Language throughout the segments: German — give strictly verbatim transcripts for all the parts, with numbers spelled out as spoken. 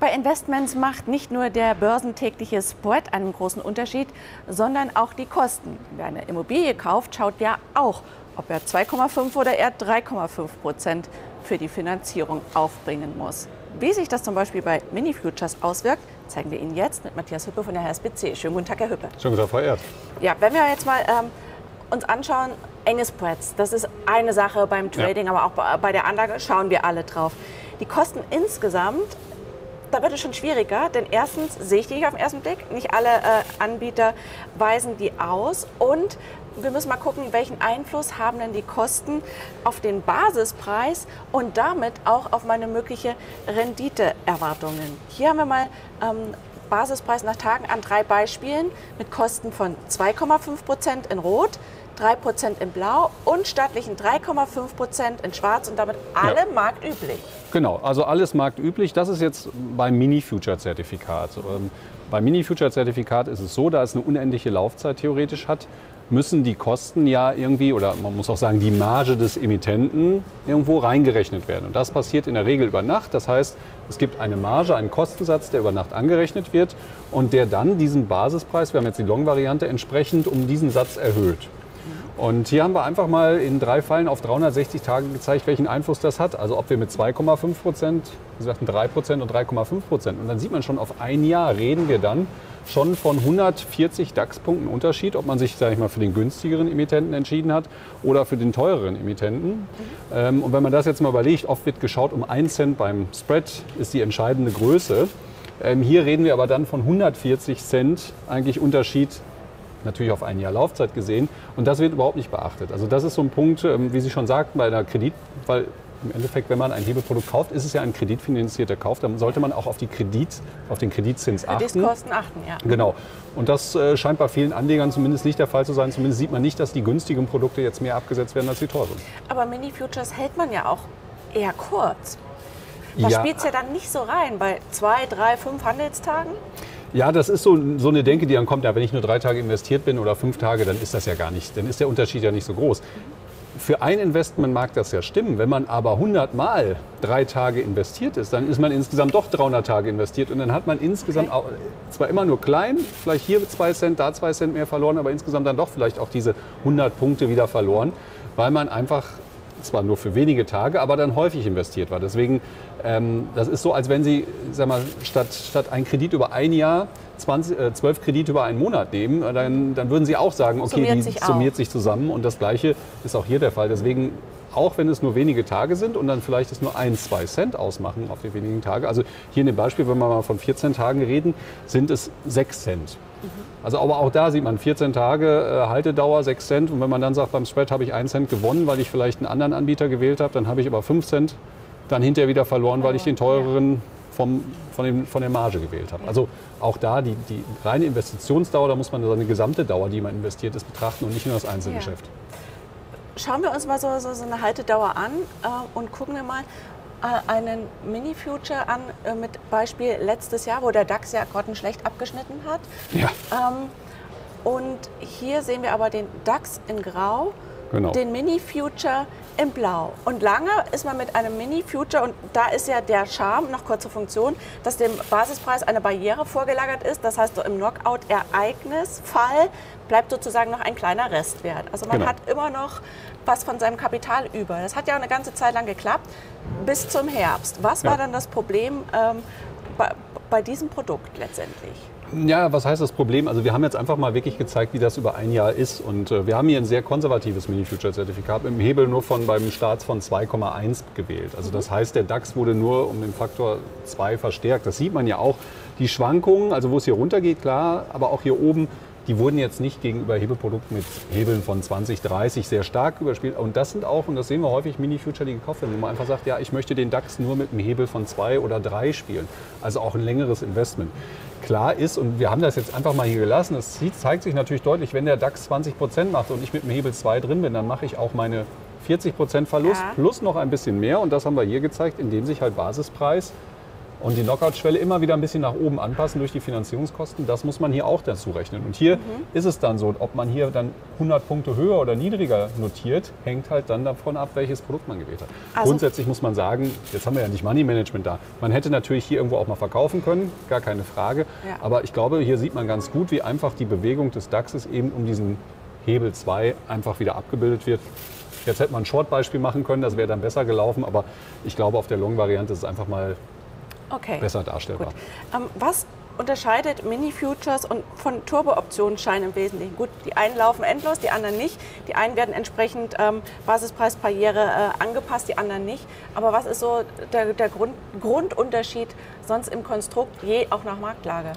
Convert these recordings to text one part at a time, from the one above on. Bei Investments macht nicht nur der börsentägliche Spread einen großen Unterschied, sondern auch die Kosten. Wer eine Immobilie kauft, schaut ja auch, ob er zwei Komma fünf oder eher drei Komma fünf Prozent für die Finanzierung aufbringen muss. Wie sich das zum Beispiel bei Mini-Futures auswirkt, zeigen wir Ihnen jetzt mit Matthias Hüppe von der H S B C. Schönen guten Tag, Herr Hüppe. Schönen guten Tag, Frau Erd. Ja, wenn wir jetzt mal ähm, uns anschauen, enge Spreads, das ist eine Sache beim Trading, ja, aber auch bei der Anlage schauen wir alle drauf. Die Kosten insgesamt, da wird es schon schwieriger, denn erstens sehe ich die nicht auf den ersten Blick, nicht alle äh, Anbieter weisen die aus und wir müssen mal gucken, welchen Einfluss haben denn die Kosten auf den Basispreis und damit auch auf meine mögliche Renditeerwartungen. Hier haben wir mal ähm, Basispreis nach Tagen an drei Beispielen mit Kosten von zwei Komma fünf Prozent in Rot, drei Prozent in Blau und stattlichen drei Komma fünf Prozent in Schwarz und damit alle, ja, marktüblich. Genau, also alles marktüblich. Das ist jetzt beim Mini-Future-Zertifikat. Beim Mini-Future-Zertifikat ist es so, da es eine unendliche Laufzeit theoretisch hat, müssen die Kosten ja irgendwie, oder man muss auch sagen, die Marge des Emittenten irgendwo reingerechnet werden. Und das passiert in der Regel über Nacht. Das heißt, es gibt eine Marge, einen Kostensatz, der über Nacht angerechnet wird und der dann diesen Basispreis, wir haben jetzt die Long-Variante, entsprechend um diesen Satz erhöht. Und hier haben wir einfach mal in drei Fällen auf dreihundertsechzig Tage gezeigt, welchen Einfluss das hat. Also ob wir mit zwei Komma fünf Prozent, Sie sagten drei Prozent und drei Komma fünf Prozent. Und dann sieht man schon, auf ein Jahr reden wir dann schon von hundertvierzig DAX-Punkten Unterschied, ob man sich, sage ich mal, für den günstigeren Emittenten entschieden hat oder für den teureren Emittenten. Mhm. Und wenn man das jetzt mal überlegt, oft wird geschaut, um einen Cent beim Spread ist die entscheidende Größe. Hier reden wir aber dann von hundertvierzig Cent eigentlich Unterschied, natürlich auf ein Jahr Laufzeit gesehen, und das wird überhaupt nicht beachtet. Also das ist so ein Punkt, wie Sie schon sagten, bei einer Kredit, weil im Endeffekt, wenn man ein Hebeprodukt kauft, ist es ja ein kreditfinanzierter Kauf, dann sollte man auch auf, die Kredit, auf den Kreditzins achten. Kreditkosten achten, ja. Genau. Und das scheint bei vielen Anlegern zumindest nicht der Fall zu sein. Zumindest sieht man nicht, dass die günstigen Produkte jetzt mehr abgesetzt werden als die teuren. Aber Mini-Futures hält man ja auch eher kurz. Da ja. spielt es ja dann nicht so rein bei zwei, drei, fünf Handelstagen. Ja, das ist so, so eine Denke, die dann kommt, ja, wenn ich nur drei Tage investiert bin oder fünf Tage, dann ist das ja gar nicht, dann ist der Unterschied ja nicht so groß. Für ein Investment mag das ja stimmen, wenn man aber hundertmal drei Tage investiert ist, dann ist man insgesamt doch dreihundert Tage investiert und dann hat man insgesamt, okay, auch, zwar immer nur klein, vielleicht hier zwei Cent, da zwei Cent mehr verloren, aber insgesamt dann doch vielleicht auch diese hundert Punkte wieder verloren, weil man einfach zwar nur für wenige Tage, aber dann häufig investiert war. Deswegen, ähm, das ist so, als wenn Sie, sag mal, statt, statt ein Kredit über ein Jahr zwölf Kredite über einen Monat nehmen, dann, dann würden Sie auch sagen, okay, summiert die sich summiert auch. sich zusammen. Und das Gleiche ist auch hier der Fall. Deswegen, auch wenn es nur wenige Tage sind und dann vielleicht es nur ein, zwei Cent ausmachen auf die wenigen Tage. Also hier in dem Beispiel, wenn wir mal von vierzehn Tagen reden, sind es sechs Cent. Mhm. Also aber auch da sieht man, vierzehn Tage äh, Haltedauer, sechs Cent. Und wenn man dann sagt, beim Spread habe ich einen Cent gewonnen, weil ich vielleicht einen anderen Anbieter gewählt habe, dann habe ich aber fünf Cent dann hinterher wieder verloren, weil ich den teureren vom, von, dem, von der Marge gewählt habe. Also auch da die, die reine Investitionsdauer, da muss man seine gesamte Dauer, die man investiert ist, betrachten und nicht nur das Einzelgeschäft. Ja. Schauen wir uns mal so, so, so eine Haltedauer an äh, und gucken wir mal äh, einen Mini-Future an äh, mit Beispiel letztes Jahr, wo der DAX ja grottenschlecht abgeschnitten hat. Ja. Ähm, und hier sehen wir aber den DAX in Grau, genau, den Mini-Future in Blau. Und lange ist man mit einem Mini-Future, und da ist ja der Charme, noch kurze Funktion, dass dem Basispreis eine Barriere vorgelagert ist. Das heißt, so im Knockout-Ereignisfall bleibt sozusagen noch ein kleiner Restwert. Also man, genau, hat immer noch was von seinem Kapital über. Das hat ja eine ganze Zeit lang geklappt, bis zum Herbst. Was war, ja, dann das Problem ähm, bei, bei diesem Produkt letztendlich? Ja, was heißt das Problem? Also wir haben jetzt einfach mal wirklich gezeigt, wie das über ein Jahr ist. Und äh, wir haben hier ein sehr konservatives Mini-Future-Zertifikat mit einem Hebel nur von beim Start von zwei Komma eins gewählt. Also das heißt, der DAX wurde nur um den Faktor zwei verstärkt. Das sieht man ja auch. Die Schwankungen, also wo es hier runter geht, klar, aber auch hier oben, die wurden jetzt nicht gegenüber Hebelprodukten mit Hebeln von zwanzig, dreißig sehr stark überspielt. Und das sind auch, und das sehen wir häufig, Mini-Future, die gekauft werden, wo man einfach sagt, ja, ich möchte den DAX nur mit einem Hebel von zwei oder drei spielen. Also auch ein längeres Investment. Klar ist, und wir haben das jetzt einfach mal hier gelassen, das zeigt sich natürlich deutlich, wenn der DAX zwanzig Prozent macht und ich mit dem Hebel zwei drin bin, dann mache ich auch meine vierzig Prozent Verlust, ja, plus noch ein bisschen mehr. Und das haben wir hier gezeigt, indem sich halt Basispreis und die Knockout-Schwelle immer wieder ein bisschen nach oben anpassen durch die Finanzierungskosten. Das muss man hier auch dazu rechnen. Und hier mhm. ist es dann so, ob man hier dann hundert Punkte höher oder niedriger notiert, hängt halt dann davon ab, welches Produkt man gewählt hat. Also grundsätzlich muss man sagen, jetzt haben wir ja nicht Money Management da. Man hätte natürlich hier irgendwo auch mal verkaufen können, gar keine Frage. Ja. Aber ich glaube, hier sieht man ganz gut, wie einfach die Bewegung des DAXes eben um diesen Hebel zwei einfach wieder abgebildet wird. Jetzt hätte man ein Short-Beispiel machen können, das wäre dann besser gelaufen. Aber ich glaube, auf der Long-Variante ist es einfach mal... Okay. Besser darstellbar. Ähm, was unterscheidet Mini-Futures und von Turbo-Optionsscheinen im Wesentlichen? Gut, die einen laufen endlos, die anderen nicht. Die einen werden entsprechend ähm, Basispreisbarriere äh, angepasst, die anderen nicht. Aber was ist so der, der Grund, Grundunterschied sonst im Konstrukt, je auch nach Marktlage?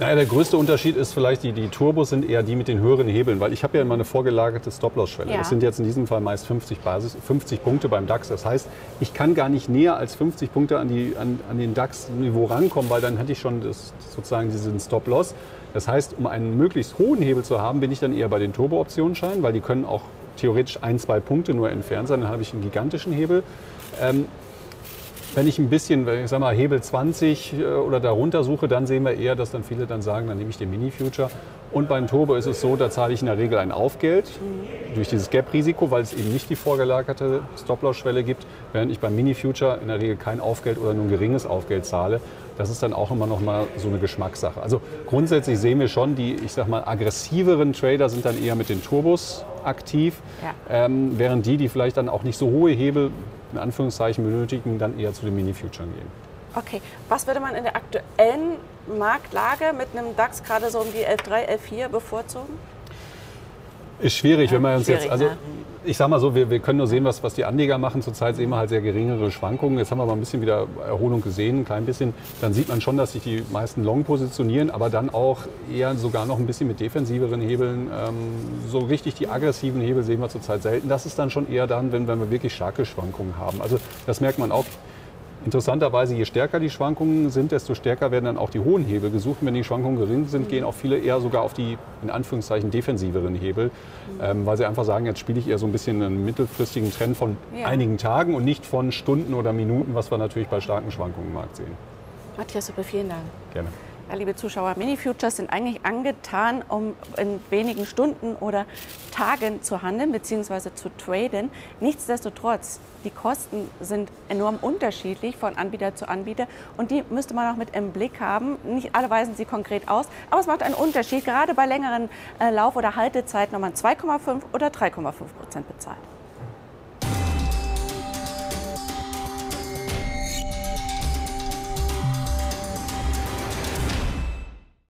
Naja, der größte Unterschied ist vielleicht, die, die Turbos sind eher die mit den höheren Hebeln, weil ich habe ja immer eine vorgelagerte Stop-Loss-Schwelle. Ja. Das sind jetzt in diesem Fall meist fünfzig Basis, fünfzig Punkte beim DAX. Das heißt, ich kann gar nicht näher als fünfzig Punkte an, die, an, an den DAX-Niveau rankommen, weil dann hatte ich schon das, sozusagen diesen Stop-Loss. Das heißt, um einen möglichst hohen Hebel zu haben, bin ich dann eher bei den Turbo-Optionsscheinen, weil die können auch theoretisch ein, zwei Punkte nur entfernt sein. Dann habe ich einen gigantischen Hebel. Ähm, Wenn ich ein bisschen, ich sag mal, Hebel zwanzig oder darunter suche, dann sehen wir eher, dass dann viele dann sagen, dann nehme ich den Mini-Future. Und beim Turbo ist es so, da zahle ich in der Regel ein Aufgeld durch dieses Gap-Risiko, weil es eben nicht die vorgelagerte Stop-Loss-Schwelle gibt, während ich beim Mini-Future in der Regel kein Aufgeld oder nur ein geringes Aufgeld zahle. Das ist dann auch immer noch mal so eine Geschmackssache. Also grundsätzlich sehen wir schon, die, ich sag mal, aggressiveren Trader sind dann eher mit den Turbos aktiv, ja. ähm, während die, die vielleicht dann auch nicht so hohe Hebel in Anführungszeichen benötigen, dann eher zu den Mini-Futuren gehen. Okay, was würde man in der aktuellen Marktlage mit einem DAX gerade so um die elf Komma drei, elf Komma vier bevorzugen? Ist schwierig, ja, wenn man uns jetzt, also ja. ich sag mal so, wir, wir können nur sehen, was, was die Anleger machen. Zurzeit sehen wir halt sehr geringere Schwankungen. Jetzt haben wir mal ein bisschen wieder Erholung gesehen, ein klein bisschen. Dann sieht man schon, dass sich die meisten long positionieren, aber dann auch eher sogar noch ein bisschen mit defensiveren Hebeln. Ähm, so richtig die aggressiven Hebel sehen wir zurzeit selten. Das ist dann schon eher dann, wenn, wenn wir wirklich starke Schwankungen haben. Also das merkt man auch. Interessanterweise, je stärker die Schwankungen sind, desto stärker werden dann auch die hohen Hebel gesucht. Wenn die Schwankungen gering sind, gehen auch viele eher sogar auf die, in Anführungszeichen, defensiveren Hebel, ähm, weil sie einfach sagen, jetzt spiele ich eher so ein bisschen einen mittelfristigen Trend von ja. einigen Tagen und nicht von Stunden oder Minuten, was wir natürlich bei starken Schwankungen im Markt sehen. Matthias Hüppe, vielen Dank. Gerne. Ja, liebe Zuschauer, Mini-Futures sind eigentlich angetan, um in wenigen Stunden oder Tagen zu handeln bzw. zu traden. Nichtsdestotrotz, die Kosten sind enorm unterschiedlich von Anbieter zu Anbieter und die müsste man auch mit im Blick haben. Nicht alle weisen sie konkret aus, aber es macht einen Unterschied, gerade bei längeren Lauf- oder Haltezeiten, ob man zwei Komma fünf oder drei Komma fünf Prozent bezahlt.